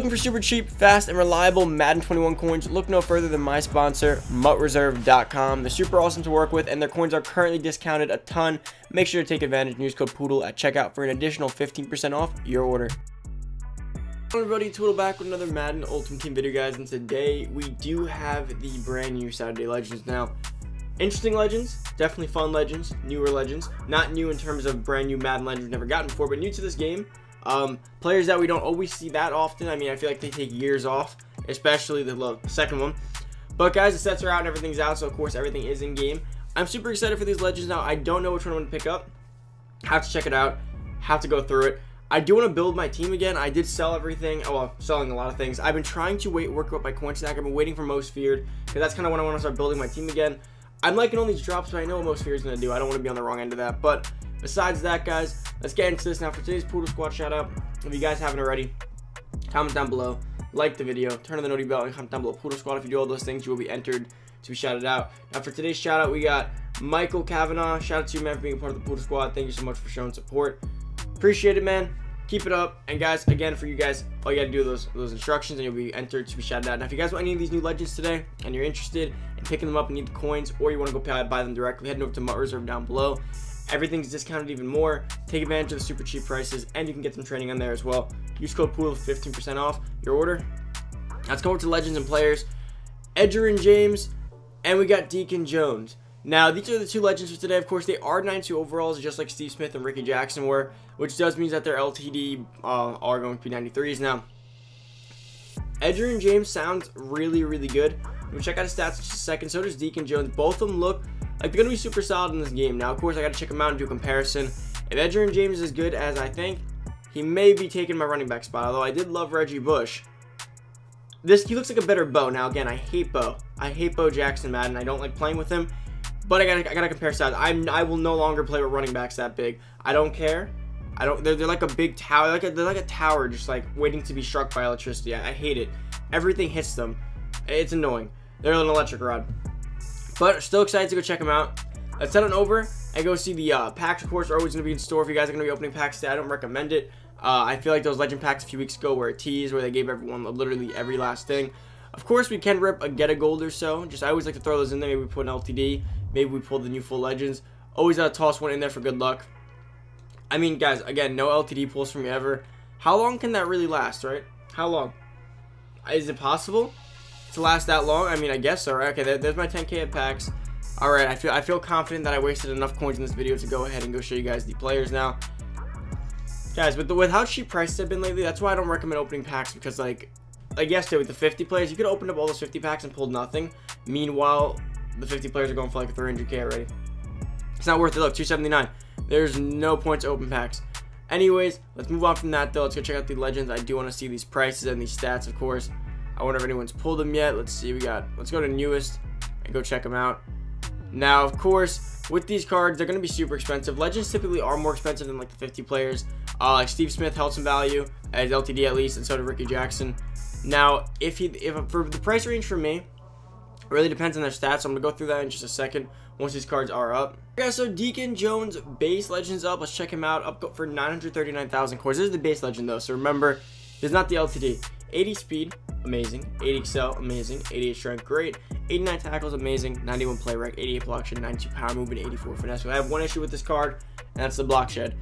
Looking for super cheap, fast, and reliable Madden 21 coins? Look no further than my sponsor, MuttReserve.com. They're super awesome to work with, and their coins are currently discounted a ton. Make sure to take advantage and use code Poodle at checkout for an additional 15% off your order. Hello everybody, Poodle back with another Madden Ultimate Team video, guys, and today we do have the brand new Saturday Legends. Now, interesting legends, definitely fun legends, newer legends, not new in terms of brand new Madden legends we've never gotten before, but new to this game. Players that we don't always see that often. I mean, I feel like they take years off, especially the second one. But guys, the sets are out and everything's out, so of course everything is in game. I'm super excited for these legends now. I don't know which one I'm gonna pick up. Have to check it out, have to go through it. I do want to build my team again. I did sell everything. Oh, well, selling a lot of things. I've been trying to work up my coin stack. I've been waiting for Most Feared because that's kind of when I want to start building my team again. I'm liking all these drops, but I know what Most Feared is going to do. I don't want to be on the wrong end of that. But besides that, guys, let's get into this now. For today's Poodle Squad shout out, if you guys haven't already, comment down below, like the video, turn on the noty bell, and comment down below Poodle Squad. If you do all those things, you will be entered to be shouted out. Now, for today's shout out, we got Michael Kavanaugh. Shout out to you, man, for being a part of the Poodle Squad. Thank you so much for showing support. Appreciate it, man. Keep it up. And guys, again, for you guys, all you gotta do is those instructions and you'll be entered to be shouted out. Now, if you guys want any of these new legends today and you're interested in picking them up and need the coins, or you want to go buy them directly, head over to MuttReserve down below. Everything's discounted even more. Take advantage of the super cheap prices, and you can get some training on there as well. Use code Poodle for 15% off your order. Let's go over to legends and players. Edgerrin James, and we got Deacon Jones. Now, these are the two legends for today. Of course, they are 92 overalls, just like Steve Smith and Ricky Jackson were, which does mean that their LTD are going to be 93s. Now, Edgerrin James sounds really, really good. We'll check out his stats in just a second. So does Deacon Jones. Both of them look like they're going to be super solid in this game. Now, of course, I got to check them out and do a comparison. If Edgerrin James is as good as I think, he may be taking my running back spot, although I did love Reggie Bush. He looks like a better Bo. Now, again, I hate Bo. I hate Bo Jackson, Madden. I don't like playing with him. But I gotta compare size. I will no longer play with running backs that big. I don't care. They're like a big tower. They're like a tower, just like waiting to be struck by electricity. I hate it. Everything hits them. It's annoying. They're an electric rod. But still excited to go check them out. Let's head on over and go see the packs. Of course, are always gonna be in store. If you guys are gonna be opening packs today, I don't recommend it. I feel like those legend packs a few weeks ago were a tease, where they gave everyone literally every last thing. Of course, we can rip a get a gold or so. Just I always like to throw those in there. Maybe we put an LTD. Maybe we pull the new full legends. Always gotta toss one in there for good luck. I mean, guys, again, no LTD pulls from me ever. How long can that really last, right? How long? Is it possible to last that long? I mean, I guess so, right? Okay, there's my 10K at packs. All right, I feel confident that I wasted enough coins in this video to go ahead and go show you guys the players now. Guys, with how cheap prices have been lately, that's why I don't recommend opening packs, because like yesterday with the 50 players, you could open up all those 50 packs and pulled nothing. Meanwhile, the 50 players are going for like 300K already. It's not worth it. Look, 279. There's no points open packs. Anyways, let's move on from that though. Let's go check out the legends. I do want to see these prices and these stats, of course. I wonder if anyone's pulled them yet. Let's see. Let's go to newest and go check them out. Now, of course, with these cards, they're going to be super expensive. Legends typically are more expensive than like the 50 players. Like Steve Smith held some value as LTD at least, and so did Ricky Jackson. Now, if for the price range for me, it really depends on their stats, so I'm going to go through that in just a second once these cards are up. Okay, so Deacon Jones base legend's up. Let's check him out. Up for 939,000 coins. This is the base legend, though, so remember, this is not the LTD. 80 speed, amazing. 80 excel, amazing. 88 strength, great. 89 tackles, amazing. 91 play rec, 88 block shed, 92 power movement, 84 finesse. So I have one issue with this card, and that's the block shed.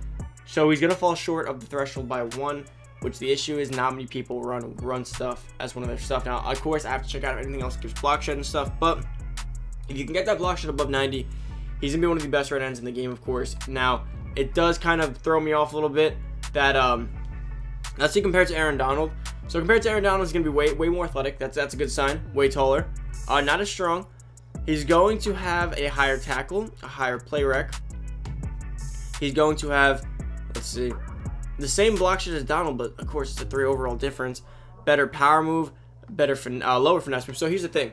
So he's going to fall short of the threshold by one, which the issue is not many people run stuff as one of their stuff. Now, of course, I have to check out if anything else gives block shed and stuff, but if you can get that block shed above 90, he's going to be one of the best right ends in the game, of course. Now, it does kind of throw me off a little bit that, let's see compared to Aaron Donald. So compared to Aaron Donald, he's going to be way more athletic. That's a good sign. Way taller. Not as strong. He's going to have a higher tackle, a higher play rec. He's going to have, let's see, the same block shot as Donald, but of course it's a 3 overall difference. Better power move, better lower finesse move. So here's the thing,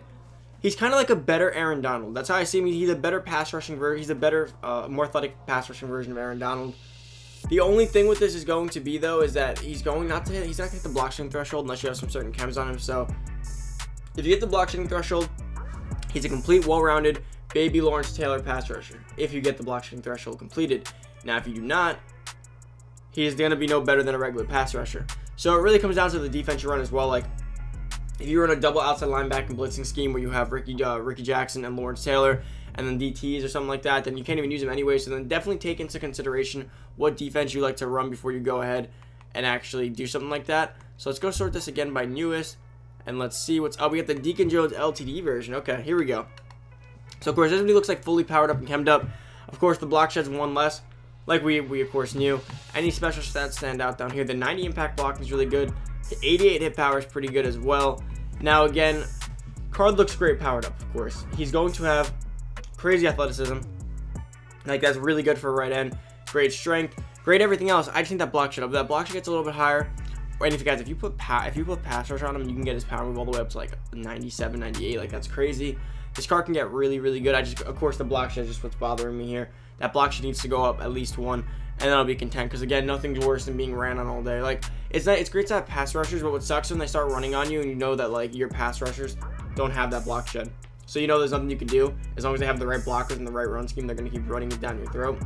he's kind of like a better Aaron Donald. That's how I see him. He's a better pass rushing version. He's a better, more athletic pass rushing version of Aaron Donald. The only thing with this is going to be though is that he's not gonna hit the block shooting threshold unless you have some certain chems on him. So if you hit the block shooting threshold, he's a complete, well-rounded baby Lawrence Taylor pass rusher. If you get the block shooting threshold completed, now if you do not, he is going to be no better than a regular pass rusher. So it really comes down to the defense you run as well. Like, if you run a double outside linebacker blitzing scheme where you have Ricky Jackson and Lawrence Taylor and then DTs or something like that, then you can't even use them anyway. So then definitely take into consideration what defense you like to run before you go ahead and actually do something like that. So let's go sort this again by newest, and let's see what's up. We got the Deacon Jones LTD version. Okay, here we go. So of course, everybody looks like fully powered up and chemmed up. Of course, the block shed's one less, like we of course knew. Any special stats stand out down here? The 90 impact block is really good. The 88 hit power is pretty good as well. Now again, Card looks great powered up, of course. He's going to have crazy athleticism. Like, that's really good for a right end. Great strength, great everything else. I just think that block shed up. That block shed gets a little bit higher. And if you guys, if you put pass rush on him, you can get his power move all the way up to like 97, 98. Like, that's crazy. This card can get really, really good. I just, of course, the block shed is just what's bothering me here. That block shed needs to go up at least one, and then I'll be content. Because again, nothing's worse than being ran on all day. Like, it's great to have pass rushers, but what sucks when they start running on you and you know that like your pass rushers don't have that block shed. So you know there's nothing you can do. As long as they have the right blockers and the right run scheme, they're gonna keep running it down your throat,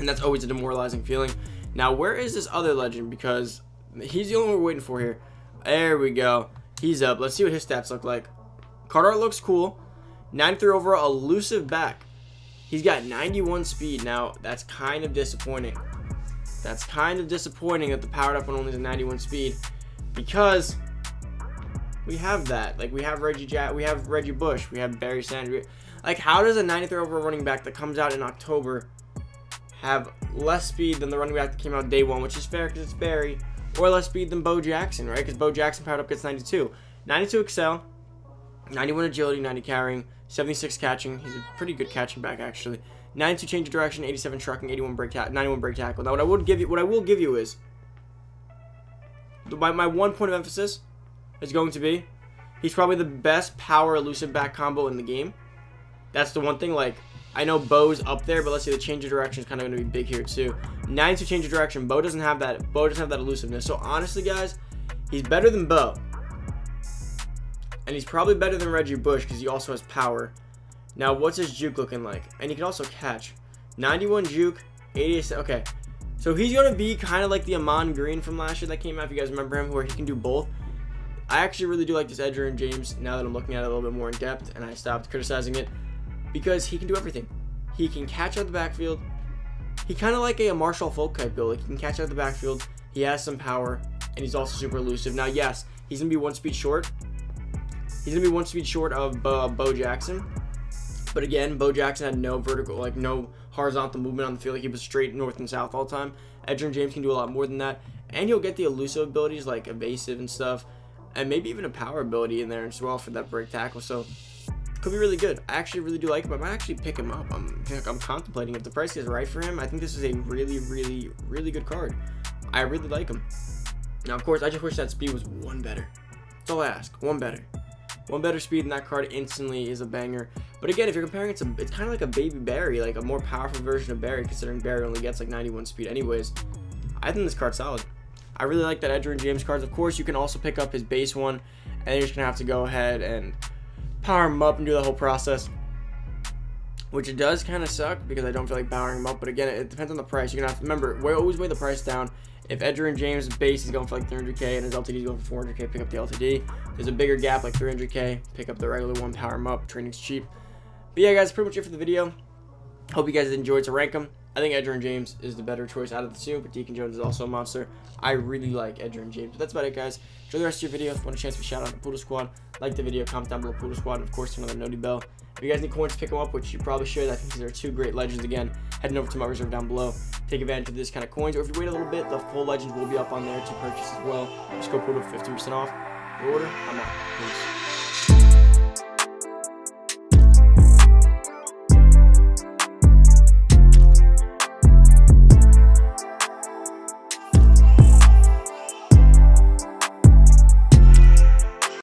and that's always a demoralizing feeling. Now, where is this other legend? Because he's the only one we're waiting for here. There we go. He's up. Let's see what his stats look like. Card art looks cool. 93 overall, elusive back. He's got 91 speed. Now, that's kind of disappointing. That's kind of disappointing that the powered up one only has 91 speed, because we have that. Like, we have Reggie Bush, we have Barry Sanders. Like, how does a 93 overall running back that comes out in October have less speed than the running back that came out day one, which is fair because it's Barry, or less speed than Bo Jackson, right? Because Bo Jackson powered up gets 92. 92 excel, 91 agility, 90 carrying, 76 catching. He's a pretty good catching back, actually. 92 change of direction, 87 trucking, 91 break tackle. Now, what I will give you is, my one point of emphasis is going to be, he's probably the best power elusive back combo in the game. That's the one thing. Like, I know Bo's up there, but let's see, the change of direction is kind of going to be big here too. 92 change of direction. Bo doesn't have that. Bo doesn't have that elusiveness. So honestly, guys, he's better than Bo, and he's probably better than Reggie Bush because he also has power. Now, what's his juke looking like? And he can also catch. 91 juke, 88. Okay, so he's going to be kind of like the Amon Green from last year that came out, if you guys remember him, where he can do both. I actually really do like this Edgerrin James now that I'm looking at it a little bit more in depth, and I stopped criticizing it, because he can do everything. He can catch out the backfield. He kind of like a Marshall Faulk type build. Like, he can catch out the backfield. He has some power, and he's also super elusive. Now, yes, he's going to be one speed short. He's going to be one speed short of Bo Jackson. But again, Bo Jackson had no vertical, like no horizontal movement on the field. Like, he was straight north and south all the time. Edgerrin James can do a lot more than that. And he'll get the elusive abilities like evasive and stuff. And maybe even a power ability in there as well for that break tackle. So, could be really good. I actually really do like him. I might actually pick him up. I'm contemplating if the price is right for him. I think this is a really, really, really good card. I really like him. Now, of course, I just wish that speed was one better. That's all I ask. One better. One better speed in that card instantly is a banger. But again, if you're comparing it to, it's kind of like a baby Barry, like a more powerful version of Barry, considering Barry only gets like 91 speed anyways. I think this card's solid. I really like that Edgerrin James cards. Of course, you can also pick up his base one, and you're just going to have to go ahead and power him up and do the whole process, which it does kind of suck because I don't feel like powering him up. But again, it depends on the price. You're going to have to remember, we always weigh the price down. If Edgerrin James base is going for like 300k and his LTD is going for 400k, pick up the LTD. There's a bigger gap, like 300k, pick up the regular one, power him up. Training's cheap. But yeah, guys, pretty much it for the video. Hope you guys enjoyed. To rank them, I think Edgerrin James is the better choice out of the two, but Deacon Jones is also a monster. I really like Edgerrin James. But that's about it, guys. Enjoy the rest of your video. If you want a chance to shout out to Poodle Squad, like the video, comment down below Poodle Squad, and of course, turn on the noty bell. If you guys need coins, pick them up, which you probably should. I think these are two great legends. Again, heading over to MuttReserve down below. Take advantage of this kind of coins, or if you wait a little bit, the full legends will be up on there to purchase as well. Just go Poodle 15% off. Your order, I'm out. Peace.